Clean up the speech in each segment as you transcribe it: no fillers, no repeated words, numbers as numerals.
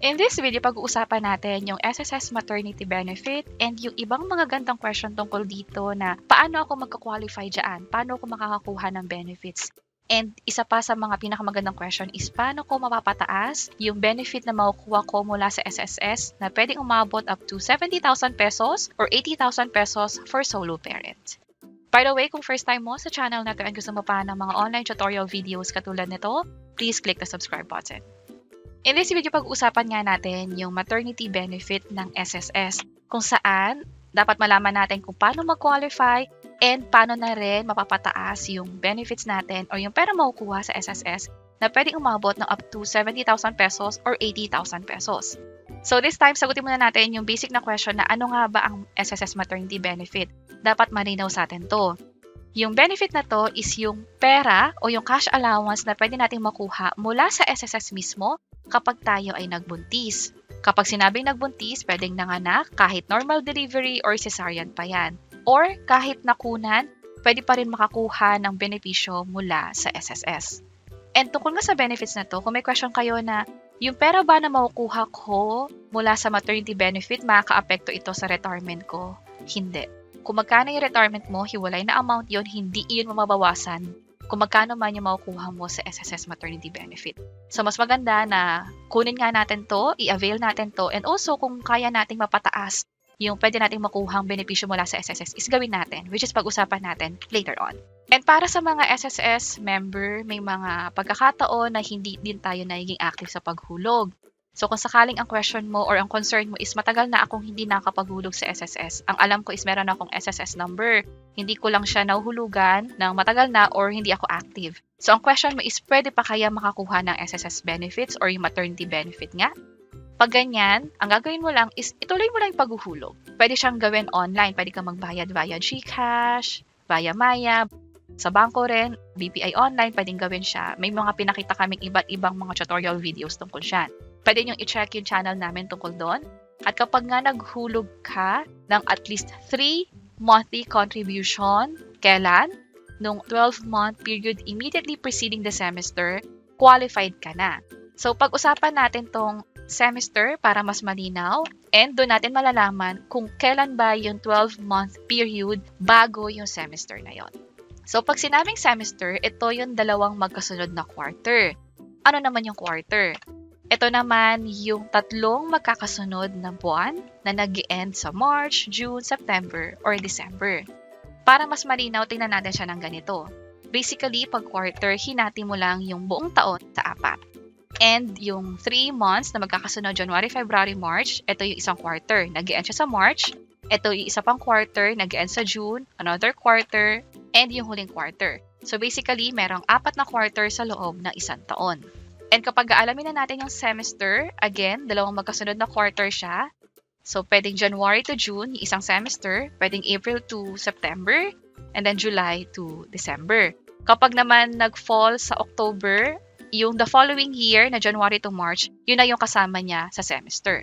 In this video, pag-uusapan natin yung SSS Maternity Benefit and yung ibang mga gandang question tungkol dito na paano ako magka-qualify dyan, paano ako makakakuha ng benefits. And isa pa sa mga pinakamagandang question is paano ko mapapataas yung benefit na makukuha ko mula sa SSS na pwedeng umabot up to 70,000 pesos or 80,000 pesos for solo parent. By the way, kung first time mo sa channel na to and gusto mo pa ng mga online tutorial videos katulad nito, please click the subscribe button. In this video, pag-uusapan nga natin yung maternity benefit ng SSS, kung saan dapat malaman natin kung paano mag-qualify and paano na rin mapapataas yung benefits natin o yung pera makukuha sa SSS na pwedeng umabot ng up to 70,000 pesos or 80,000 pesos. So this time, sagutin muna natin yung basic na question na ano nga ba ang SSS maternity benefit. Dapat malinaw sa atin to. Yung benefit na to is yung pera o yung cash allowance na pwede nating makuha mula sa SSS mismo kapag tayo ay nagbuntis. Kapag sinabing nagbuntis, pwedeng nanganak kahit normal delivery or cesarean pa yan. Or kahit nakunan, pwede pa rin makakuha ng benepisyo mula sa SSS. And tungkol nga sa benefits na to, kung may question kayo na, yung pera ba na makukuha ko mula sa maternity benefit, makaka-apekto ito sa retirement ko? Hindi. Kung magkano yung retirement mo, hiwalay na amount yon, hindi iyon mababawasan kung magkano man yung makukuha mo sa SSS maternity benefit. So, mas maganda na kunin nga natin to, i-avail natin to, and also kung kaya nating mapataas yung pwede nating makuha ang benepisyo mula sa SSS is gawin natin, which is pag-usapan natin later on. And para sa mga SSS member, may mga pagkakataon na hindi din tayo naging active sa paghulog. So, kung sakaling ang question mo or ang concern mo is matagal na akong hindi nakapaghulog sa SSS, ang alam ko is meron akong SSS number, hindi ko lang siya nahuhulugan ng matagal na or hindi ako active. So, ang question mo is pwede pa kaya makakuha ng SSS benefits or yung maternity benefit nga? Pag ganyan, ang gagawin mo lang is ituloy mo lang yung paghuhulog. Pwede siyang gawin online, pwede kang magbayad via GCash, via Maya, sa bangko rin, BPI online, pwedeng gawin siya. May mga pinakita kaming iba't ibang mga tutorial videos tungkol siya. Pwede nyo i-check yung channel namin tungkol doon. At kapag nga naghulog ka ng at least 3 monthly contribution, kailan? Nung 12-month period immediately preceding the semester, qualified ka na. So, pag-usapan natin tong semester para mas malinaw and doon natin malalaman kung kailan ba yung 12-month period bago yung semester na yon. So, pag sinabing semester, ito yung dalawang magkasunod na quarter. Ano naman yung quarter? Ito naman yung tatlong magkakasunod na buwan na nag-e-end sa March, June, September, or December. Para mas malinaw, tingnan natin siya ng ganito. Basically, pag quarter, hinati mo lang yung buong taon sa apat. And yung 3 months na magkakasunod, January, February, March, ito yung isang quarter. Nag-e-end siya sa March, ito yung isa pang quarter, nag-e-end sa June, another quarter, and yung huling quarter. So basically, merong 4 na quarter sa loob ng isang taon. And kapag alamin na natin yung semester, again, dalawang magkasunod na quarter siya. So, pwedeng January to June, yung isang semester. Pwedeng April to September. And then July to December. Kapag naman nag-fall sa October, yung the following year na January to March, yun na yung kasama niya sa semester.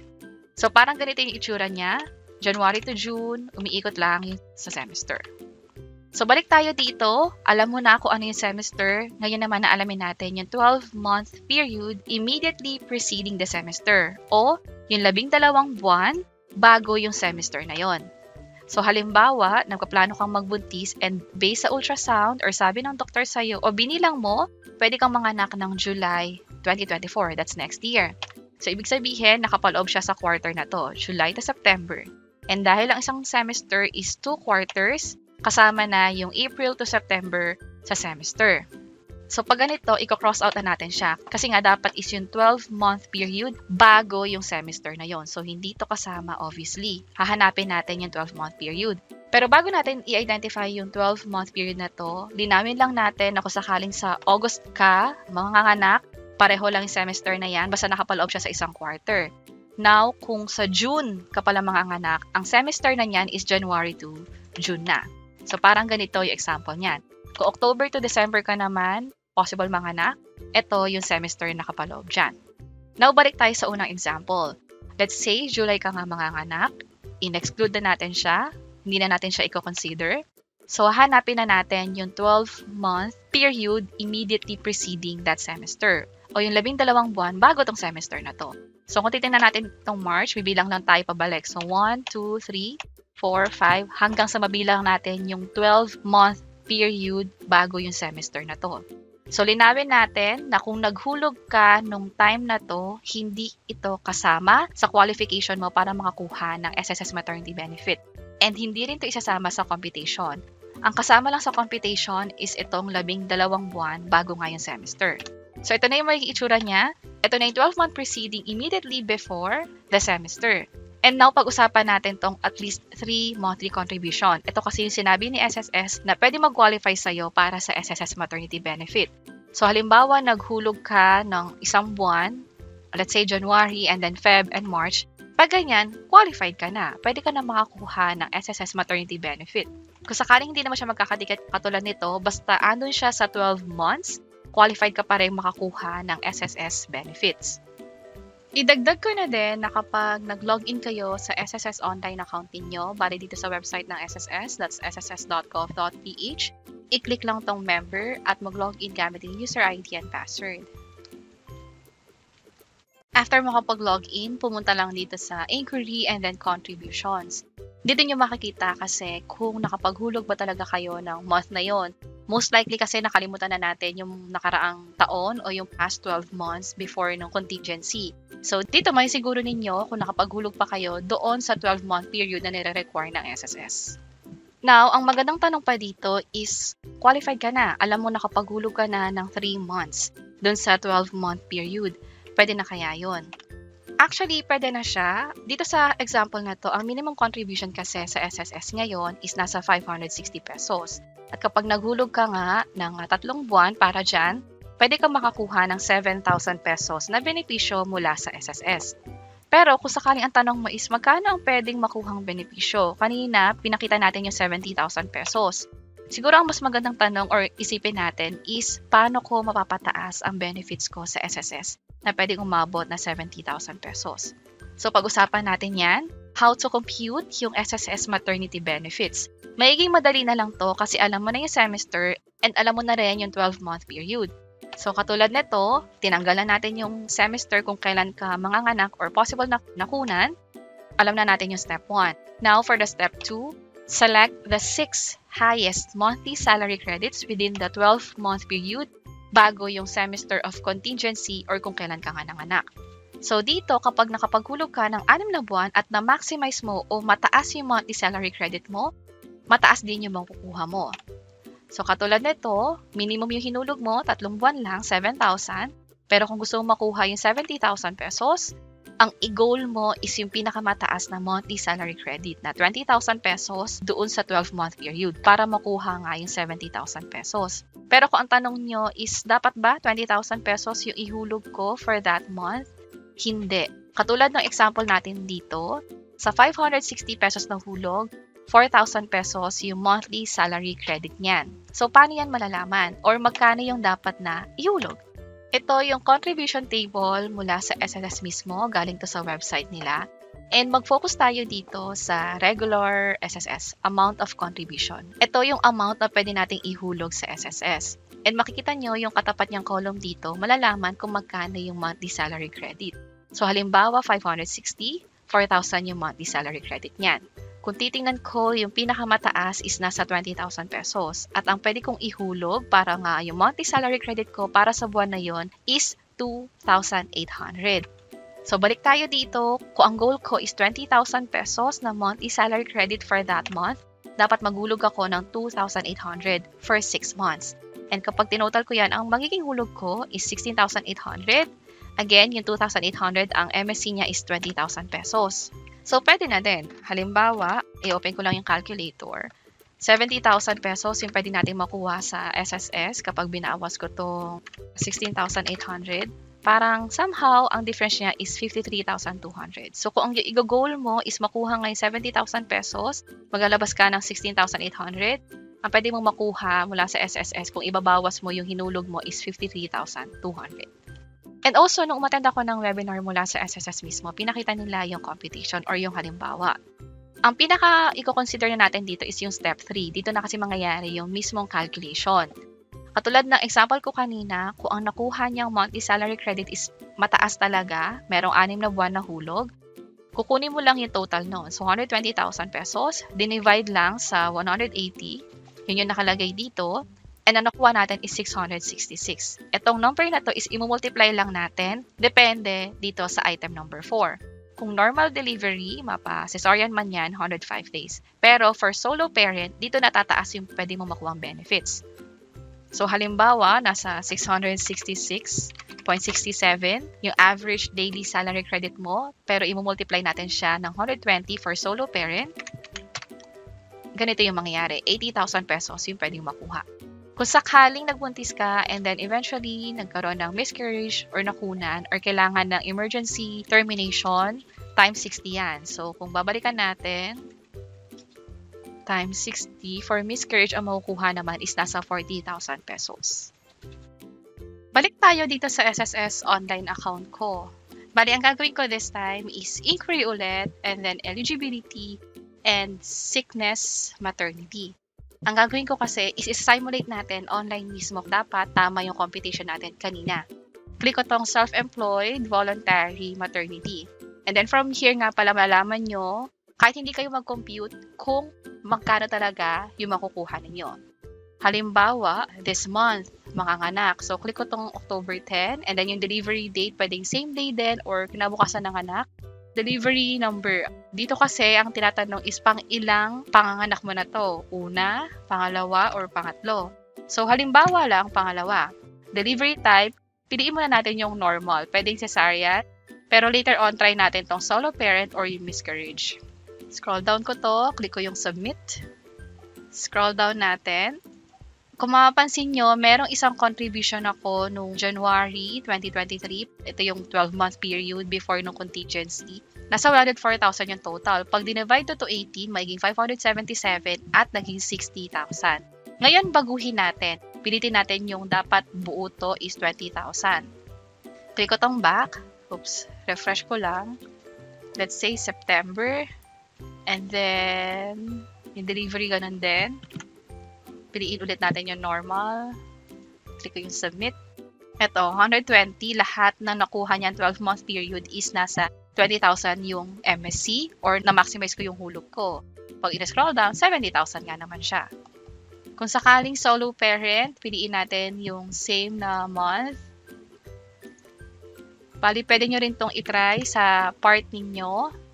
So, parang ganito yung itsura niya. January to June, umiikot lang sa semester. So, balik tayo dito. Alam mo na kung ano yung semester. Ngayon naman na alamin natin yung 12-month period immediately preceding the semester. O, yung 12 buwan bago yung semester na yon. So, halimbawa, nagkaplano kang magbuntis and based sa ultrasound or sabi ng doktor sa'yo o binilang mo, pwede kang manganak ng July 2024. That's next year. So, ibig sabihin, nakapaloob siya sa quarter na to. July to September. And dahil ang isang semester is 2 quarters, kasama na yung April to September sa semester. So, pag ganito, i-cross out na natin siya. Kasi nga, dapat is yung 12-month period bago yung semester na yon. So, hindi to kasama, obviously. Hahanapin natin yung 12-month period. Pero bago natin i-identify yung 12-month period na to, linamin lang natin na kung sakaling sa August ka, manganganak, pareho lang yung semester na yan, basta nakapaloob siya sa isang quarter. Now, kung sa June ka pala manganganak, ang semester na niyan is January to June na. So, parang ganito yung example niyan. Kung October to December ka naman, possible manganak, ito yung semester na kapaloob dyan. Now, balik tayo sa unang example. Let's say, July ka nga manganak, in-exclude na natin siya, hindi na natin siya i-consider. So, hanapin na natin yung 12-month period immediately preceding that semester. O yung 12 buwan bago tong semester na to. So, kung titignan natin itong March, bibilang lang tayo pabalik. So, 1, 2, 3, 4, 5, hanggang sa mabilang natin yung 12-month period bago yung semester na to. So, linawin natin na kung naghulog ka nung time na to, hindi ito kasama sa qualification mo para makakuha ng SSS Maternity Benefit. And hindi rin ito isasama sa computation. Ang kasama lang sa computation is itong 12 buwan bago nga yung semester. So, ito na yung magiging itsura niya. Ito na yung 12-month preceding immediately before the semester. And now, pag-usapan natin tong at least 3 monthly contribution. Ito kasi yung sinabi ni SSS na pwede mag-qualify sa'yo para sa SSS Maternity Benefit. So, halimbawa, naghulog ka ng isang buwan, let's say January and then Feb and March. Pag ganyan, qualified ka na. Pwede ka na makakuha ng SSS Maternity Benefit. Kung sakaling hindi naman siya magkakadikit katulad nito, basta andun siya sa 12 months, qualified ka pa rin makakuha ng SSS benefits. Idagdag ko na din na kapag nag-login kayo sa SSS online account niyo, bali dito sa website ng SSS, that's sss.gov.ph, i-click lang tong member at mag-login gamit yung user ID and password. After makapag-login, pumunta lang dito sa Inquiry and then Contributions. Dito nyo makikita kasi kung nakapaghulog ba talaga kayo ng month na yon. Most likely kasi nakalimutan na natin yung nakaraang taon o yung past 12 months before ng contingency. So, dito may siguro ninyo kung nakapaghulog pa kayo doon sa 12-month period na nire-require ng SSS. Now, ang magandang tanong pa dito is, qualified ka na. Alam mo nakapaghulog ka na ng 3 months doon sa 12-month period. Pwede na kaya yun? Actually, pwede na siya. Dito sa example na to, ang minimum contribution kasi sa SSS ngayon is nasa 560 pesos. At kapag naghulog ka nga ng 3 buwan para dyan, pwede kang makakuha ng 7,000 pesos na benepisyo mula sa SSS. Pero kung sakaling ang tanong mo is magkano ang pwedeng makuhang benepisyo? Kanina, pinakita natin yung 70,000 pesos. Siguro ang mas magandang tanong or isipin natin is paano ko mapapataas ang benefits ko sa SSS na pwedeng umabot na 70,000 pesos. So pag-usapan natin yan, how to compute yung SSS maternity benefits. Maiging madali na lang to kasi alam mo na yung semester and alam mo na rin yung 12-month period. So katulad nito, tinanggalan natin yung semester kung kailan ka manganganak or possible na nakunan. Alam na natin yung step 1. Now for the step 2, select the 6 highest monthly salary credits within the 12-month period bago yung semester of contingency or kung kailan ka nanganak. So dito, kapag nakapaghulog ka ng 6 na buwan at na-maximize mo o mataas yung monthly salary credit mo, mataas din yung makukuha mo. So katulad nito, minimum yung hinulog mo, 3 buwan lang, 7,000. Pero kung gusto mong makuha yung 70,000 pesos, ang i-goal mo is yung pinakamataas na monthly salary credit na 20,000 pesos doon sa 12-month period para makuha nga yung 70,000 pesos. Pero kung ang tanong nyo is, dapat ba 20,000 pesos yung ihulog ko for that month? Hindi. Katulad ng example natin dito, sa 560 pesos na hulog, 4,000 pesos yung monthly salary credit niyan. So, paano yan malalaman? Or magkano yung dapat na ihulog? Ito yung contribution table mula sa SSS mismo, galing to sa website nila. And mag-focus tayo dito sa regular SSS, amount of contribution. Ito yung amount na pwede nating ihulog sa SSS. And makikita nyo yung katapat niyang column dito, malalaman kung magkano yung monthly salary credit. So halimbawa, 560, 4,000 yung monthly salary credit niyan. Kung titingnan ko, yung pinakamataas is nasa 20,000 pesos. At ang pwede kong ihulog para nga yung monthly salary credit ko para sa buwan na yon is 2,800. So balik tayo dito, kung ang goal ko is 20,000 pesos na monthly salary credit for that month, dapat maghulog ako ng 2,800 for 6 months. And kapag tinotal ko yan, ang magiging hulog ko is 16,800. Again, yung 2,800, ang MSC niya is 20,000 pesos. So, pwede na din. Halimbawa, i-open ko lang yung calculator. 70,000 pesos yung pwede natin makuha sa SSS kapag binawas ko itong 16,800. Parang somehow, ang difference niya is 53,200. So, kung ang i-goal mo is makuha ngayon 70,000 pesos, maglalabas ka ng 16,800, ang pwede mong makuha mula sa SSS kung ibabawas mo yung hinulog mo is 53,200. And also, nung umatend ako ng webinar mula sa SSS mismo, pinakita nila yung computation or yung halimbawa. Ang pinaka-i-consider na natin dito is yung step 3. Dito na kasi mangyayari yung mismong calculation. Katulad ng example ko kanina, kung ang nakuha niyang monthly salary credit is mataas talaga, merong 6 na buwan na hulog, kukunin mo lang yung total noon. So, 120,000 pesos, dinivide lang sa 180, yun yung nakalagay dito, and ang nakuha natin is 666. Itong number na to is i-multiply lang natin, depende dito sa item number 4. Kung normal delivery, mapa-cesarean man yan, 105 days. Pero for solo parent, dito natataas yung pwede mo makuha ang benefits. So, halimbawa, nasa 666.67 yung average daily salary credit mo, pero i-multiply natin siya ng 120 for solo parent. Ganito yung mangyayari, 80,000 pesos yung pwedeng makuha. Kung sakaling nagbuntis ka and then eventually nagkaroon ng miscarriage or nakunan or kailangan ng emergency termination, times 60 yan. So, kung babalikan natin, times 60 for miscarriage, ang makukuha naman is nasa 40,000 pesos. Balik tayo dito sa SSS online account ko. Bali, ang gagawin ko this time is inquiry ulit and then eligibility and sickness maternity. Ang gagawin ko kasi is simulate natin online mismo. Dapat tama yung computation natin kanina. Click ko tong self-employed voluntary maternity. And then from here nga pala malaman nyo kahit hindi kayo mag-compute kung magkano talaga yung makukuha ninyo. Halimbawa, this month, manganganak. So, click ko tong October 10 and then yung delivery date, pwedeng same day din or kinabukasan ng anak. Delivery number. Dito kasi, ang tinatanong is pang ilang panganganak mo na to. Una, pangalawa, or pangatlo. So, halimbawa lang, pangalawa. Delivery type, piliin muna natin yung normal. Pwedeng cesarean, pero later on, try natin tong solo parent or yung miscarriage. Scroll down ko to, click ko yung submit. Scroll down natin. Kung mapapansin nyo, merong isang contribution ako noong January 2023. Ito yung 12-month period before nung contingency. Nasa 104,000 yung total. Pag dinivide to 18, magiging 577 at naging 60,000. Ngayon, baguhin natin. Pilitin natin yung dapat buo to is 20,000. Click ko tong back. Oops, refresh ko lang. Let's say September. And then, yung delivery ganun din. Piliin ulit natin yung normal. Click ko yung submit. Eto, 120. Lahat na nakuha niyan 12-month period is nasa 20,000 yung MSC or na-maximize ko yung hulog ko. Pag in-scroll down, 70,000 nga naman siya. Kung sakaling solo parent, piliin natin yung same na month. Bali, pwede nyo rin itong itry sa part ninyo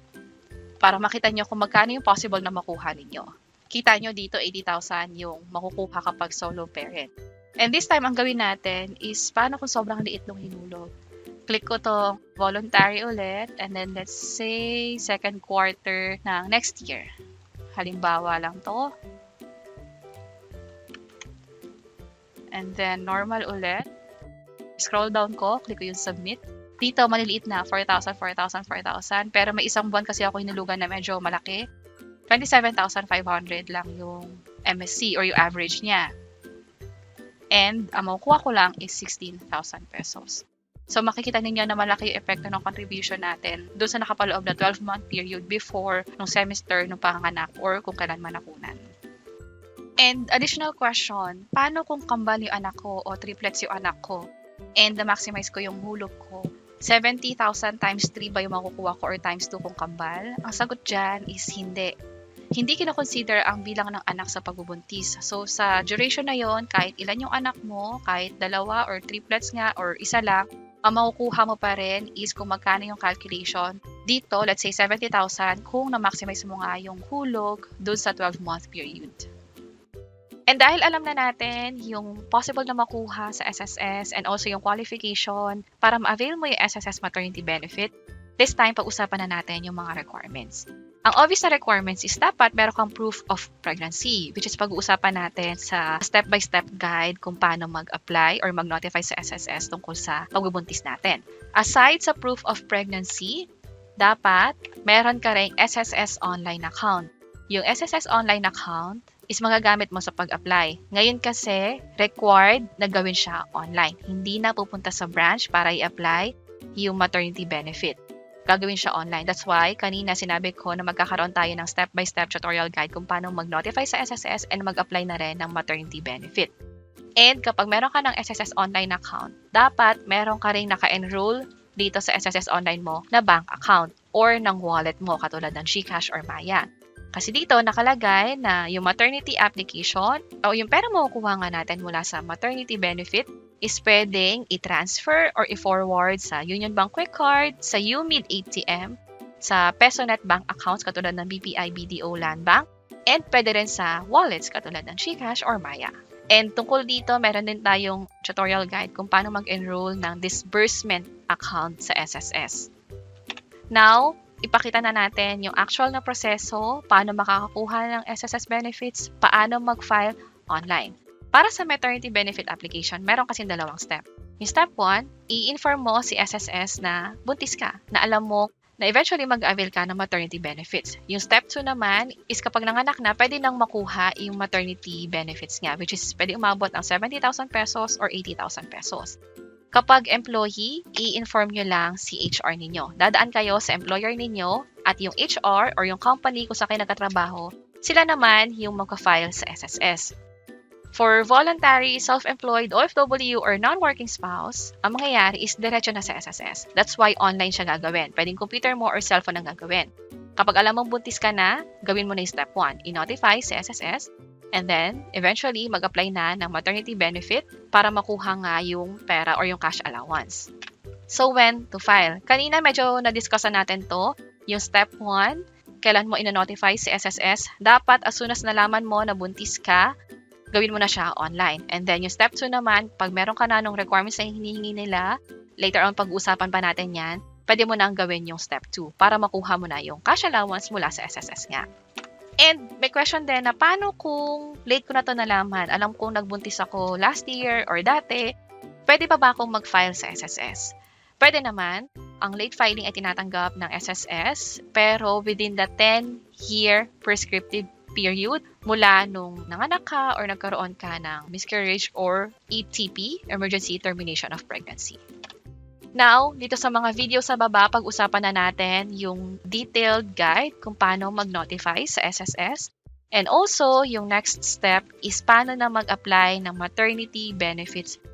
para makita nyo kung magkano yung possible na makuha ninyo. Kita nyo dito, 80,000 yung makukuha kapag solo parent. And this time, ang gawin natin is paano kung sobrang liit nung hinulog. Click ko itong voluntary ulit and then let's say second quarter ng next year. Halimbawa lang to. And then normal ulit. Scroll down ko, click ko yung submit. Dito, maliliit na, 4,000, 4,000, 4,000. Pero may isang buwan kasi ako hinulugan na medyo malaki. 27,500 lang yung MSC or yung average niya. And ang makukuha ko lang is 16,000 pesos. So, makikita ninyo na malaki yung epekto ng contribution natin doon sa nakapaloob na 12-month period before nung semester nung panganganak or kung kailan man nakunan. And additional question, paano kung kambal yung anak ko o triplets yung anak ko? And na-maximize ko yung hulog ko. 70,000 times 3 ba yung makukuha ko or times 2 kung kambal? Ang sagot dyan is hindi. Hindi kinakonsider ang bilang ng anak sa pagbubuntis. So, sa duration na yon, kahit ilan yung anak mo, kahit dalawa or triplets nga or isa lang, ang makukuha mo pa rin is kung magkano yung calculation. Dito, let's say 70,000 kung na-maximize mo nga yung hulog dun sa 12-month period. And dahil alam na natin yung possible na makuha sa SSS and also yung qualification para ma-avail mo yung SSS maternity benefit, this time pag-usapan na natin yung mga requirements. Ang obvious na requirements is dapat meron kang proof of pregnancy, which is pag-uusapan natin sa step-by-step guide kung paano mag-apply or mag-notify sa SSS tungkol sa pagbubuntis natin. Aside sa proof of pregnancy, dapat meron ka ring SSS online account. Yung SSS online account is magagamit mo sa pag-apply. Ngayon kasi, required na gawin siya online. Hindi na pupunta sa branch para i-apply yung maternity benefit. Gagawin siya online. That's why, kanina sinabi ko na magkakaroon tayo ng step-by-step tutorial guide kung paano mag-notify sa SSS and mag-apply na rin ng maternity benefit. And kapag meron ka ng SSS online account, dapat meron ka rin naka-enroll dito sa SSS online mo na bank account or ng wallet mo katulad ng GCash or Maya. Kasi dito nakalagay na yung maternity application o yung pera mo kukuha nga natin mula sa maternity benefit is pwedeng i-transfer or i-forward sa Union Bank Quick Card, sa UMID ATM, sa Pesonet bank accounts katulad ng BPI, BDO, Land Bank, and pwede rin sa wallets katulad ng GCash or Maya. And tungkol dito, meron din tayong tutorial guide kung paano mag-enroll ng disbursement account sa SSS. Now, ipakita na natin yung actual na proseso, paano makakakuha ng SSS benefits, paano mag-file online. Para sa maternity benefit application, meron kasing dalawang step. Yung step 1, i-inform mo si SSS na buntis ka, na alam mo na eventually mag-avail ka ng maternity benefits. Yung step 2 naman is kapag nanganak na, pwede nang makuha yung maternity benefits niya, which is pwede umabot ng 70,000 pesos or 80,000 pesos. Kapag employee, i-inform nyo lang si HR ninyo. Dadaan kayo sa employer ninyo at yung HR or yung company kung sa kayo nagkatrabaho, sila naman yung magka-file sa SSS. For voluntary, self-employed, OFW, or non-working spouse, ang mangyayari is diretso na sa SSS. That's why online siya gagawin. Pwedeng computer mo or cellphone ang gagawin. Kapag alam mong buntis ka na, gawin mo na yung step 1. I-notify sa SSS and then eventually mag-apply na ng maternity benefit para makuha nga yung pera or yung cash allowance. So when to file? Kanina medyo na-discussan natin to. Yung step 1, kailan mo ina-notify sa SSS? Dapat as soon as nalaman mo na buntis ka, gawin mo na siya online. And then, yung step 2 naman, pag meron ka na ng requirements na hinihingi nila, later on pag-uusapan pa natin yan, pwede mo nang gawin yung step 2 para makuha mo na yung cash allowance mula sa SSS niya. And may question din na paano kung late ko na to nalaman, alam kong nagbuntis ako last year or dati, pwede pa ba akong mag-file sa SSS? Pwede naman, ang late filing ay tinatanggap ng SSS pero within the 10-year prescriptive period mula nung nanganak ka or nagkaroon ka ng miscarriage or ETP, emergency termination of pregnancy. Now, dito sa mga video sa baba, pag-usapan na natin yung detailed guide kung paano mag-notify sa SSS. And also, yung next step is paano na mag-apply ng maternity benefits